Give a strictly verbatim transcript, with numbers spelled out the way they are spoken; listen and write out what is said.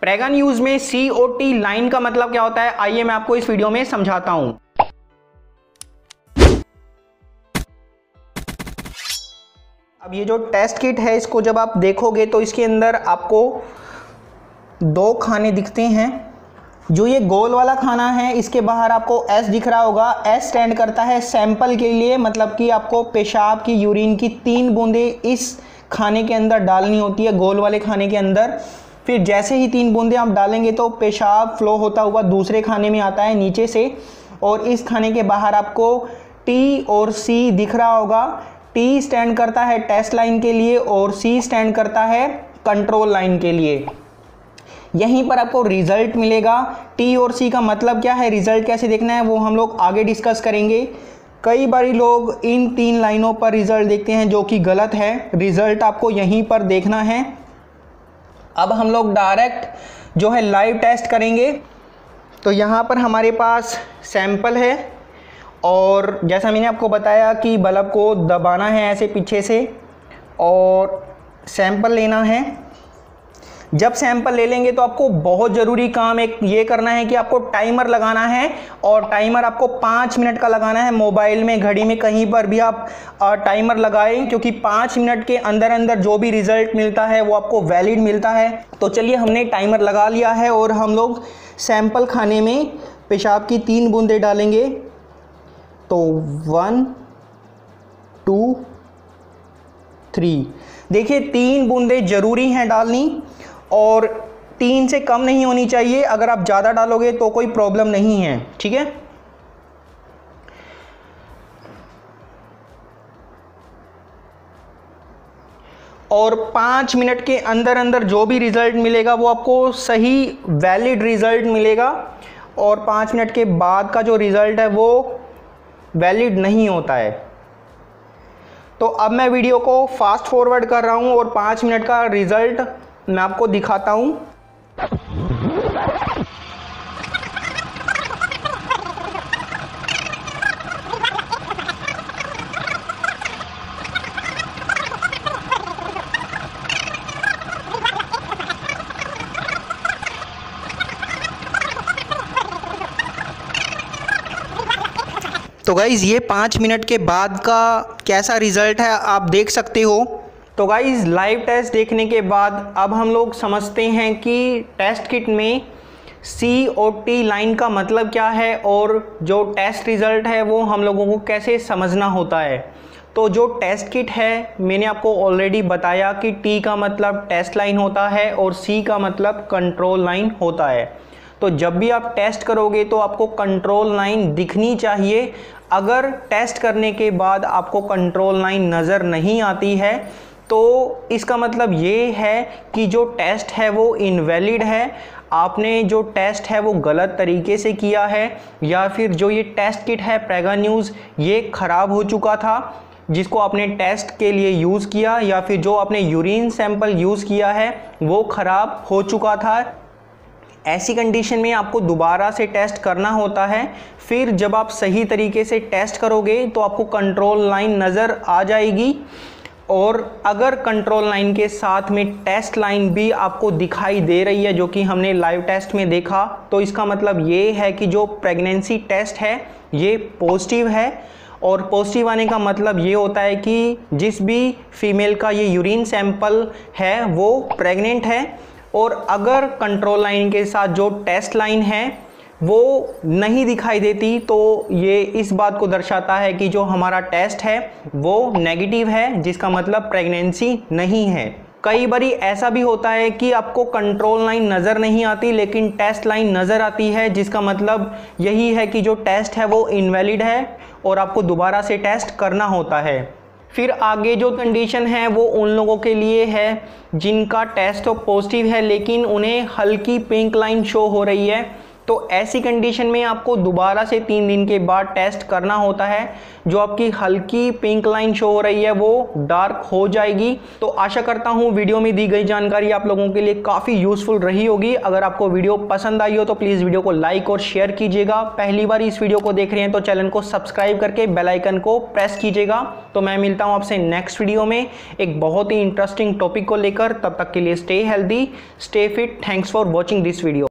प्रेगा news में COT line का मतलब क्या होता है, आइए मैं आपको इस वीडियो में समझाता हूं। अब ये जो टेस्ट किट है, इसको जब आप देखोगे तो इसके अंदर आपको दो खाने दिखते हैं। जो ये गोल वाला खाना है, इसके बाहर आपको एस दिख रहा होगा। एस स्टैंड करता है सैंपल के लिए, मतलब कि आपको पेशाब की, यूरिन की तीन बूंदे इस खाने के अंदर डालनी होती है, गोल वाले खाने के अंदर। फिर जैसे ही तीन बूंदे आप डालेंगे तो पेशाब फ्लो होता हुआ दूसरे खाने में आता है नीचे से। और इस खाने के बाहर आपको टी और सी दिख रहा होगा। टी स्टैंड करता है टेस्ट लाइन के लिए और सी स्टैंड करता है कंट्रोल लाइन के लिए। यहीं पर आपको रिजल्ट मिलेगा। टी और सी का मतलब क्या है, रिजल्ट कैसे देखना है, वो हम लोग आगे डिस्कस करेंगे। कई बारी लोग इन तीन लाइनों पर रिजल्ट देखते हैं, जो कि गलत है। रिजल्ट आपको यहीं पर देखना है। अब हम लोग डायरेक्ट जो है लाइव टेस्ट करेंगे। तो यहाँ पर हमारे पास सैंपल है और जैसा मैंने आपको बताया कि बल्ब को दबाना है ऐसे पीछे से और सैंपल लेना है। जब सैंपल ले लेंगे तो आपको बहुत ज़रूरी काम एक ये करना है कि आपको टाइमर लगाना है, और टाइमर आपको पाँच मिनट का लगाना है। मोबाइल में, घड़ी में, कहीं पर भी आप टाइमर लगाएं, क्योंकि पाँच मिनट के अंदर अंदर जो भी रिज़ल्ट मिलता है वो आपको वैलिड मिलता है। तो चलिए, हमने टाइमर लगा लिया है और हम लोग सैंपल खाने में पेशाब की तीन बूंदें डालेंगे। तो वन टू थ्री, देखिए तीन बूंदें ज़रूरी हैं डालनी और तीन से कम नहीं होनी चाहिए। अगर आप ज़्यादा डालोगे तो कोई प्रॉब्लम नहीं है, ठीक है। और पाँच मिनट के अंदर अंदर जो भी रिज़ल्ट मिलेगा वो आपको सही वैलिड रिज़ल्ट मिलेगा, और पाँच मिनट के बाद का जो रिज़ल्ट है वो वैलिड नहीं होता है। तो अब मैं वीडियो को फास्ट फॉरवर्ड कर रहा हूँ और पाँच मिनट का रिज़ल्ट मैं आपको दिखाता हूं। तो गाइज, ये पाँच मिनट के बाद का कैसा रिजल्ट है आप देख सकते हो। तो गाइज़, लाइव टेस्ट देखने के बाद अब हम लोग समझते हैं कि टेस्ट किट में सी ओ टी लाइन का मतलब क्या है और जो टेस्ट रिज़ल्ट है वो हम लोगों को कैसे समझना होता है। तो जो टेस्ट किट है, मैंने आपको ऑलरेडी बताया कि टी का मतलब टेस्ट लाइन होता है और सी का मतलब कंट्रोल लाइन होता है। तो जब भी आप टेस्ट करोगे तो आपको कंट्रोल लाइन दिखनी चाहिए। अगर टेस्ट करने के बाद आपको कंट्रोल लाइन नज़र नहीं आती है तो इसका मतलब ये है कि जो टेस्ट है वो इनवैलिड है। आपने जो टेस्ट है वो गलत तरीके से किया है, या फिर जो ये टेस्ट किट है प्रेगा न्यूज़, ये ख़राब हो चुका था जिसको आपने टेस्ट के लिए यूज़ किया, या फिर जो आपने यूरिन सैंपल यूज़ किया है वो ख़राब हो चुका था। ऐसी कंडीशन में आपको दोबारा से टेस्ट करना होता है। फिर जब आप सही तरीके से टेस्ट करोगे तो आपको कंट्रोल लाइन नज़र आ जाएगी, और अगर कंट्रोल लाइन के साथ में टेस्ट लाइन भी आपको दिखाई दे रही है, जो कि हमने लाइव टेस्ट में देखा, तो इसका मतलब ये है कि जो प्रेगनेंसी टेस्ट है ये पॉजिटिव है। और पॉजिटिव आने का मतलब ये होता है कि जिस भी फीमेल का ये यूरिन सैंपल है वो प्रेग्नेंट है। और अगर कंट्रोल लाइन के साथ जो टेस्ट लाइन है वो नहीं दिखाई देती तो ये इस बात को दर्शाता है कि जो हमारा टेस्ट है वो नेगेटिव है, जिसका मतलब प्रेगनेंसी नहीं है। कई बारी ऐसा भी होता है कि आपको कंट्रोल लाइन नज़र नहीं आती लेकिन टेस्ट लाइन नज़र आती है, जिसका मतलब यही है कि जो टेस्ट है वो इनवैलिड है और आपको दोबारा से टेस्ट करना होता है। फिर आगे जो कंडीशन है वो उन लोगों के लिए है जिनका टेस्ट तो पॉजिटिव है लेकिन उन्हें हल्की पिंक लाइन शो हो रही है, तो ऐसी कंडीशन में आपको दोबारा से तीन दिन के बाद टेस्ट करना होता है। जो आपकी हल्की पिंक लाइन शो हो रही है वो डार्क हो जाएगी। तो आशा करता हूँ वीडियो में दी गई जानकारी आप लोगों के लिए काफ़ी यूजफुल रही होगी। अगर आपको वीडियो पसंद आई हो तो प्लीज़ वीडियो को लाइक और शेयर कीजिएगा। पहली बार इस वीडियो को देख रहे हैं तो चैनल को सब्सक्राइब करके बेल आइकन को प्रेस कीजिएगा। तो मैं मिलता हूँ आपसे नेक्स्ट वीडियो में एक बहुत ही इंटरेस्टिंग टॉपिक को लेकर। तब तक के लिए stay healthy, stay fit. Thanks for watching this video.